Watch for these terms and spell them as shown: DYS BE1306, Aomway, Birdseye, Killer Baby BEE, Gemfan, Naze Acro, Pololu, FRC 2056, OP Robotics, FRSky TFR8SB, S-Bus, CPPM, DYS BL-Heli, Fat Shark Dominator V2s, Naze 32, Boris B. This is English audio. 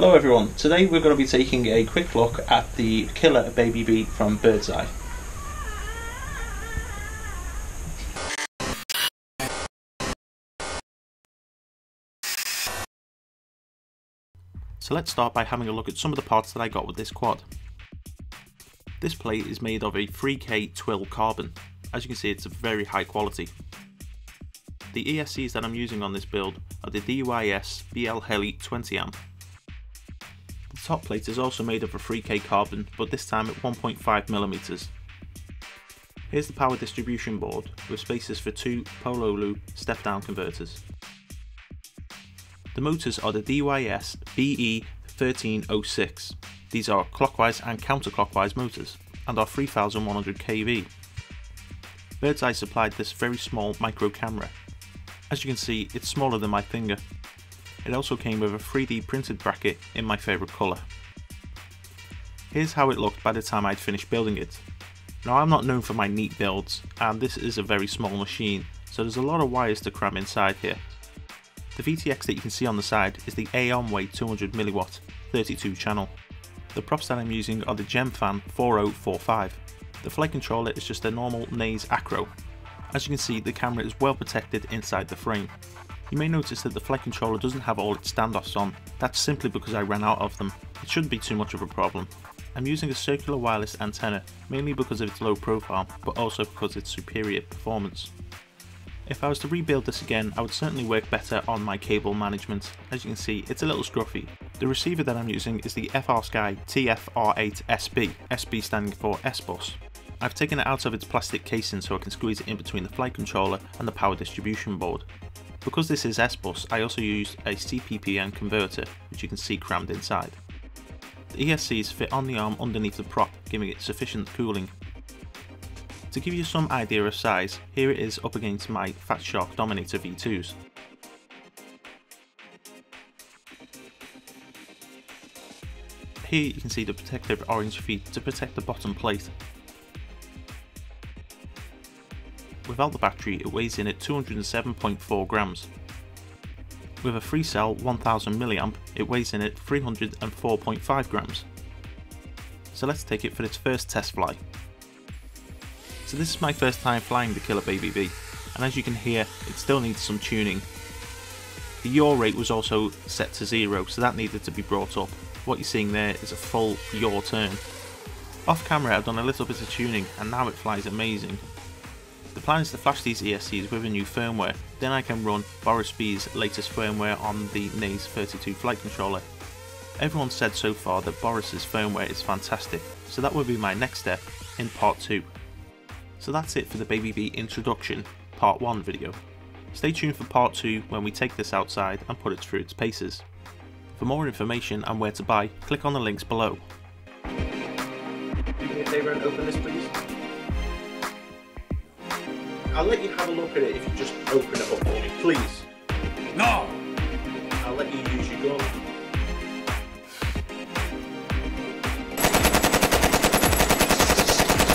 Hello everyone, today we're going to be taking a quick look at the Killer Baby BEE from Birdseye. So let's start by having a look at some of the parts that I got with this quad. This plate is made of a 3K twill carbon. As you can see, it's of very high quality. The ESCs that I'm using on this build are the DYS BL-Heli 20 amp. The top plate is also made of a 3K carbon, but this time at 1.5mm. Here's the power distribution board with spaces for two Pololu step-down converters. The motors are the DYS BE1306. These are clockwise and counterclockwise motors and are 3100 kV. Birdseye supplied this very small micro camera. As you can see, it's smaller than my finger. It also came with a 3D printed bracket in my favourite colour. Here's how it looked by the time I'd finished building it. Now, I'm not known for my neat builds, and this is a very small machine, so there's a lot of wires to cram inside here. The VTX that you can see on the side is the Aomway 200mW 32 channel. The props that I'm using are the Gemfan 4045. The flight controller is just a normal Naze Acro. As you can see, the camera is well protected inside the frame. You may notice that the flight controller doesn't have all its standoffs on. That's simply because I ran out of them. It shouldn't be too much of a problem. I'm using a circular wireless antenna, mainly because of its low profile, but also because of its superior performance. If I was to rebuild this again, I would certainly work better on my cable management. As you can see, it's a little scruffy. The receiver that I'm using is the FRSky TFR8SB, SB standing for S-Bus. I've taken it out of its plastic casing so I can squeeze it in between the flight controller and the power distribution board. Because this is S-Bus, I also used a CPPM converter, which you can see crammed inside. The ESCs fit on the arm underneath the prop, giving it sufficient cooling. To give you some idea of size, here it is up against my Fat Shark Dominator V2s. Here you can see the protective orange feet to protect the bottom plate. Without the battery, it weighs in at 207.4 grams. With a free cell 1000mAh, it weighs in at 304.5 grams. So let's take it for its first test fly. So this is my first time flying the Killer Baby BEE, and as you can hear, it still needs some tuning. The yaw rate was also set to 0, so that needed to be brought up. What you're seeing there is a full yaw turn. Off camera, I've done a little bit of tuning, and now it flies amazing. The plan is to flash these ESCs with a new firmware, then I can run Boris B's latest firmware on the Naze 32 flight controller. Everyone said so far that Boris's firmware is fantastic, so that will be my next step in part 2. So that's it for the Baby BEE introduction part 1 video. Stay tuned for part 2 when we take this outside and put it through its paces. For more information and where to buy, click on the links below. Do me a favour and open this please. I'll let you have a look at it if you just open it up for me, please. No! I'll let you use your gun.